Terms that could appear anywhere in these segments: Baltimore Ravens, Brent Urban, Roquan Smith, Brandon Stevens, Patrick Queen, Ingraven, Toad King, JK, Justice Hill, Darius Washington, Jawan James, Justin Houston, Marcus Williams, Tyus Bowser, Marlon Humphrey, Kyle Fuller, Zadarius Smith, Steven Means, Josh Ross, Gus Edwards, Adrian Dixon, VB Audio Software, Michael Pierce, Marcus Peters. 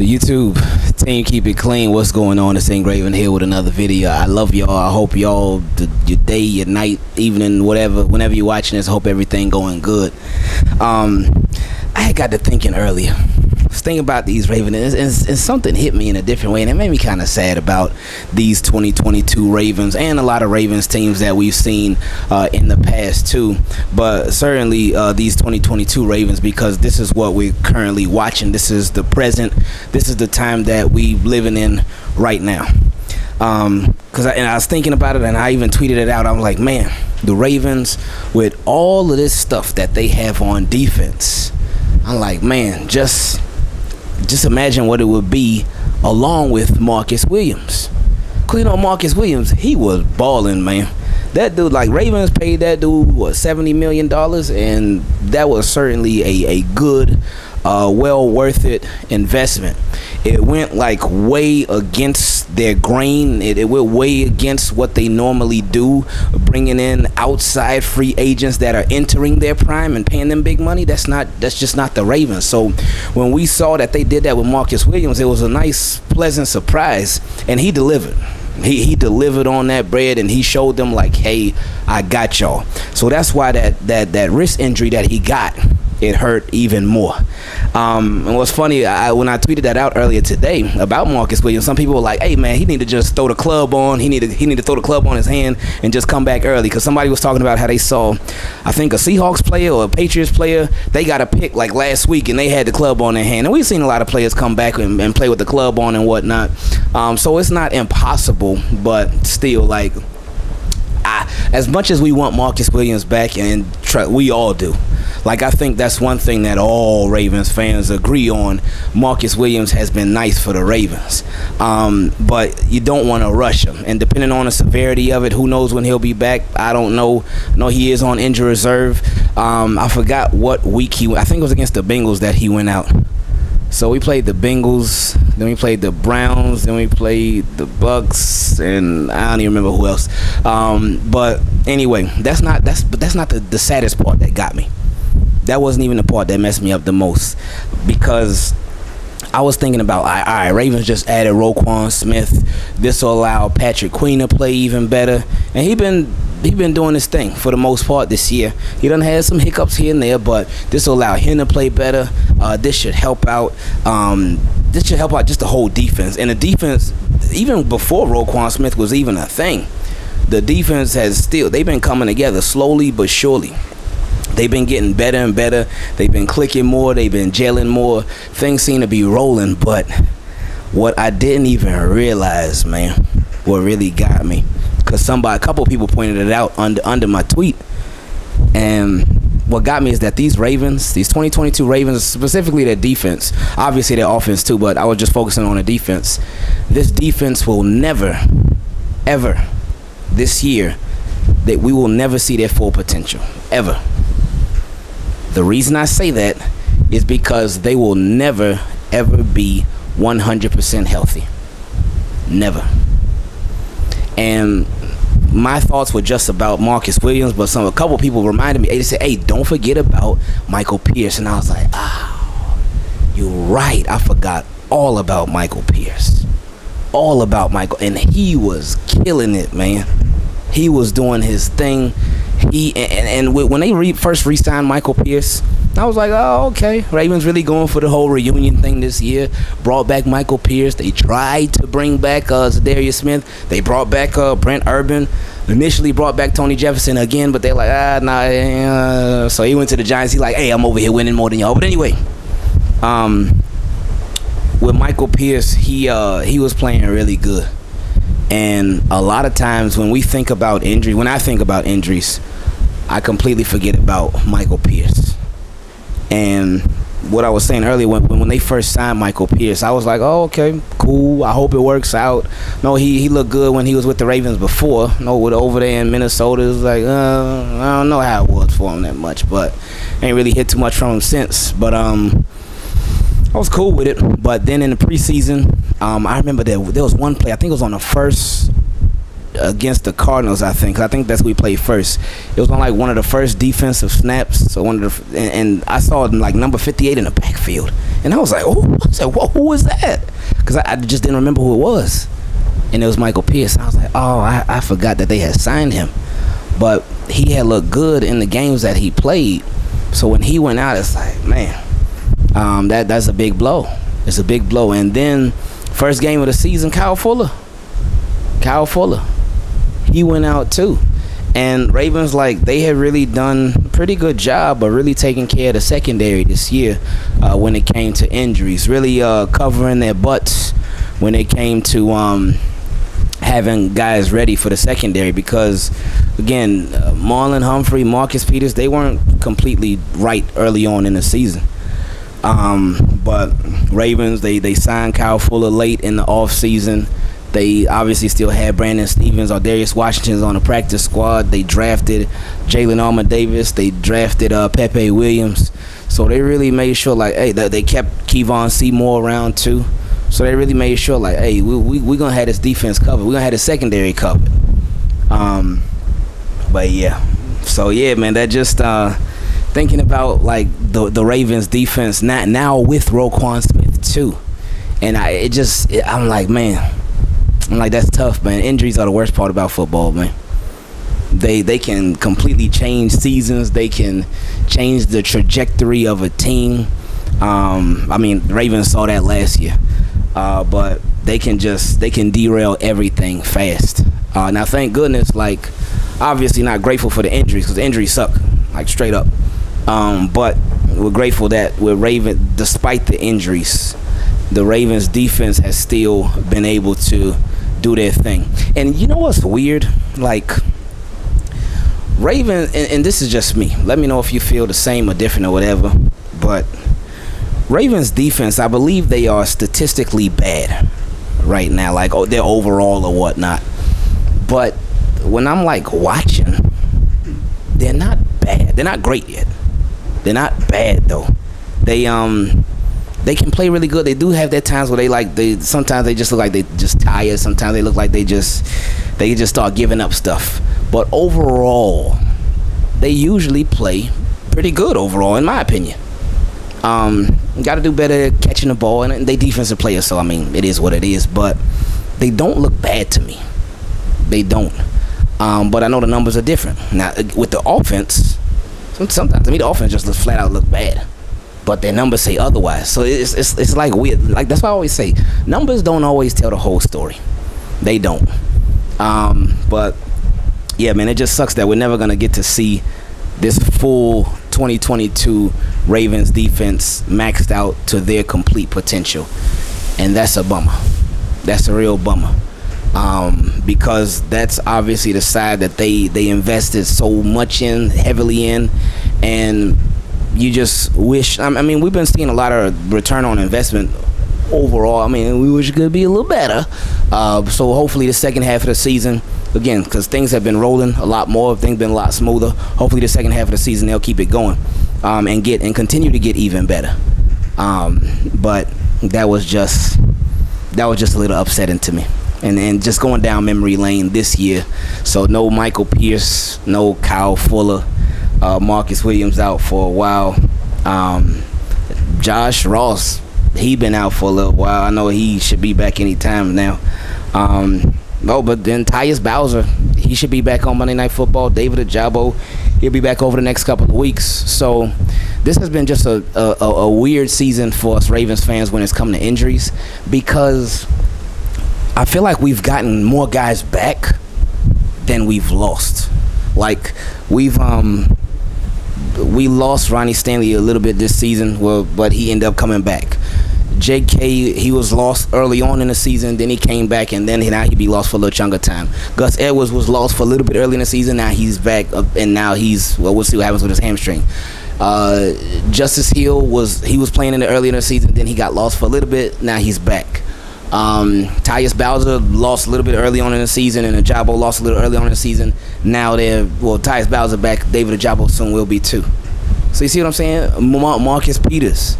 So YouTube team, keep it clean. What's going on? It's Ingraven here with another video. I love y'all. I hope y'all, your day, your night, evening, whatever, whenever you're watching this, hope everything going good. I got to thinking earlier. Thing about these Ravens, and something hit me in a different way, and it made me kind of sad about these 2022 Ravens and a lot of Ravens teams that we've seen in the past too, but certainly these 2022 Ravens, because this is what we're currently watching. This is the present. This is the time that we're living in right now. And I was thinking about it, and I even tweeted it out. I was like, man, the Ravens with all of this stuff that they have on defense, I'm like, man, just imagine what it would be along with Marcus Williams. Clean on Marcus Williams, he was balling, man. That dude, like, Ravens paid that dude what, $70 million, and that was certainly a good, well worth it investment. It went like way against their grain. It went way against what they normally do, bringing in outside free agents that are entering their prime and paying them big money. That's just not the Ravens. So when we saw that they did that with Marcus Williams, it was a nice, pleasant surprise, and he delivered. He delivered on that bread, and he showed them like, hey, I got y'all. So that's why that wrist injury that he got, it hurt even more. And what's funny, when I tweeted that out earlier today about Marcus Williams, some people were like, hey man, he need to just throw the club on. He need to throw the club on his hand and just come back early, because somebody was talking about how they saw, I think, a Seahawks player or a Patriots player, they got a pick like last week and they had the club on their hand. And we've seen a lot of players come back and play with the club on and whatnot. So it's not impossible, but still, like, as much as we want Marcus Williams back, and we all do, like, I think that's one thing that all Ravens fans agree on. Marcus Williams has been nice for the Ravens, but you don't want to rush him. And depending on the severity of it, who knows when he'll be back? I don't know. No, he is on injury reserve. I forgot what week he went. I think it was against the Bengals that he went out. So we played the Bengals, then we played the Browns, then we played the Bucks, and I don't even remember who else. But anyway, that's not the saddest part that got me. That wasn't even the part that messed me up the most, because I was thinking about, all right, Ravens just added Roquan Smith. This will allow Patrick Queen to play even better, and he's been doing his thing for the most part this year. He done had some hiccups here and there, but this will allow him to play better. This should help out. This should help out just the whole defense. And the defense, even before Roquan Smith was even a thing, the defense has still, they've been coming together slowly but surely. They've been getting better and better. They've been clicking more. They've been gelling more. Things seem to be rolling. But what I didn't even realize, man, what really got me, because a couple people pointed it out under my tweet, and what got me is that these Ravens, these 2022 Ravens, specifically their defense, obviously their offense too, but I was just focusing on the defense. This defense will never, ever, this year, that we will never see their full potential, ever. The reason I say that is because they will never, ever be 100% healthy. Never. And my thoughts were just about Marcus Williams, but a couple people reminded me. They said, hey, don't forget about Michael Pierce. And I was like, oh, you're right. I forgot all about Michael Pierce. All about Michael. And he was killing it, man. He was doing his thing. And when they first re-signed Michael Pierce, I was like, oh, okay, Ravens really going for the whole reunion thing this year. Brought back Michael Pierce. They tried to bring back Zadarius Smith. They brought back Brent Urban. Initially brought back Tony Jefferson again, but they're like, nah. So he went to the Giants. He's like, hey, I'm over here winning more than y'all. But anyway, with Michael Pierce, he was playing really good. And a lot of times when we think about injury, when I think about injuries, I completely forget about Michael Pierce. And what I was saying earlier, when they first signed Michael Pierce, I was like, oh, okay, cool. I hope it works out. No, he looked good when he was with the Ravens before. No, with over there in Minnesota, it was like, I don't know how it was for him that much, but ain't really hit too much from him since. But I was cool with it. But then in the preseason, I remember there was one play, I think it was on the first against the Cardinals, I think. I think that's who we played first. It was on like one of the first defensive snaps. So one of the, and I saw it in like number 58 in the backfield, and I was like, oh, I said, whoa, who was that? Because I just didn't remember who it was, and it was Michael Pierce. I was like, oh, I forgot that they had signed him, but he had looked good in the games that he played. So when he went out, it's like, man, that's a big blow. It's a big blow. And then first game of the season, Kyle Fuller. He went out too. And Ravens, like, they had really done a pretty good job of really taking care of the secondary this year when it came to injuries, really covering their butts when it came to having guys ready for the secondary because, again, Marlon Humphrey, Marcus Peters, they weren't completely right early on in the season. But Ravens, they signed Kyle Fuller late in the offseason. They obviously still had Brandon Stevens or Darius Washington on the practice squad. They drafted Jalen Armon Davis. They drafted Pepe Williams. So they really made sure, like, hey, they kept Kevon Seymour around too. So they really made sure, like, hey, we're going to have this defense covered. We're going to have the secondary covered. But, yeah. So, yeah, man, that just thinking about, like, the Ravens defense now with Roquan Smith too. And I'm like, man. I'm like, that's tough, man. Injuries are the worst part about football, man. They can completely change seasons. They can change the trajectory of a team. I mean, Ravens saw that last year. But they can derail everything fast. Now, thank goodness, like, obviously not grateful for the injuries because injuries suck, like, straight up. But we're grateful that despite the injuries, the Ravens defense has still been able to do their thing. And you know what's weird? Like, Ravens, and this is just me. Let me know if you feel the same or different or whatever. But Ravens defense, I believe they are statistically bad right now. Like, oh, they're overall or whatnot. But when I'm, like, watching, they're not bad. They're not great yet. They're not bad, though. They can play really good. They do have their times where sometimes they just look like they just tired. Sometimes they look like they just start giving up stuff. But overall, they usually play pretty good overall, in my opinion. Got to do better catching the ball, and they defensive players, so I mean it is what it is. But they don't look bad to me. They don't. But I know the numbers are different now with the offense. Sometimes to me the offense just flat out look bad. But their numbers say otherwise, so it's like weird. Like, that's why I always say numbers don't always tell the whole story. They don't. But yeah, man, it just sucks that we're never gonna get to see this full 2022 Ravens defense maxed out to their complete potential, and that's a bummer. That's a real bummer, because that's obviously the side that they invested so much in, heavily in, and you just wish. I mean, we've been seeing a lot of return on investment overall. I mean, we wish it could be a little better. So hopefully the second half of the season, again, because things have been rolling a lot more, things been a lot smoother. Hopefully the second half of the season they'll keep it going and continue to get even better. But that was just a little upsetting to me. And just going down memory lane this year. So no Michael Pierce, no Kyle Fuller. Marcus Williams out for a while. Josh Ross, he been out for a little while. I know he should be back any time now. But then Tyus Bowser, he should be back on Monday Night Football. David Ajabo, he'll be back over the next couple of weeks. So this has been just a weird season for us Ravens fans when it's come to injuries, because I feel like we've gotten more guys back than we've lost. Like, we lost Ronnie Stanley a little bit this season, but he ended up coming back. JK, he was lost early on in the season, then he came back, and then now he'd be lost for a little chunk of time. Gus Edwards was lost for a little bit early in the season, now he's back, and now we'll see what happens with his hamstring. Justice Hill, he was playing early in the season, then he got lost for a little bit, now he's back. Tyus Bowser lost a little bit early on in the season, and Ajabo lost a little early on in the season. Now Tyus Bowser back, David Ajabo soon will be too. So you see what I'm saying? Marcus Peters,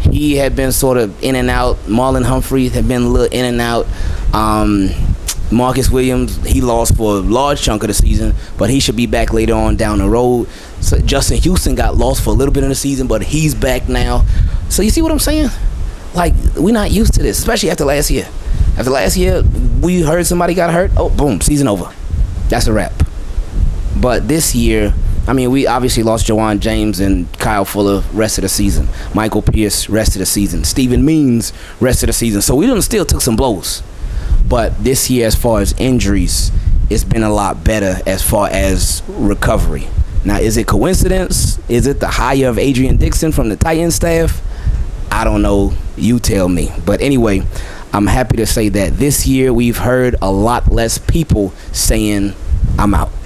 he had been sort of in and out. Marlon Humphrey had been a little in and out. Marcus Williams, he lost for a large chunk of the season, but he should be back later on down the road. So Justin Houston got lost for a little bit in the season, but he's back now. So you see what I'm saying? Like, we're not used to this, especially after last year. After last year, we heard somebody got hurt. Oh, boom, season over. That's a wrap. But this year, I mean, we obviously lost Jawan James and Kyle Fuller, rest of the season. Michael Pierce, rest of the season. Steven Means, rest of the season. So we done still took some blows. But this year, as far as injuries, it's been a lot better as far as recovery. Now, is it coincidence? Is it the hire of Adrian Dixon from the Titans staff? I don't know. You tell me. But anyway, I'm happy to say that this year we've heard a lot less people saying, I'm out.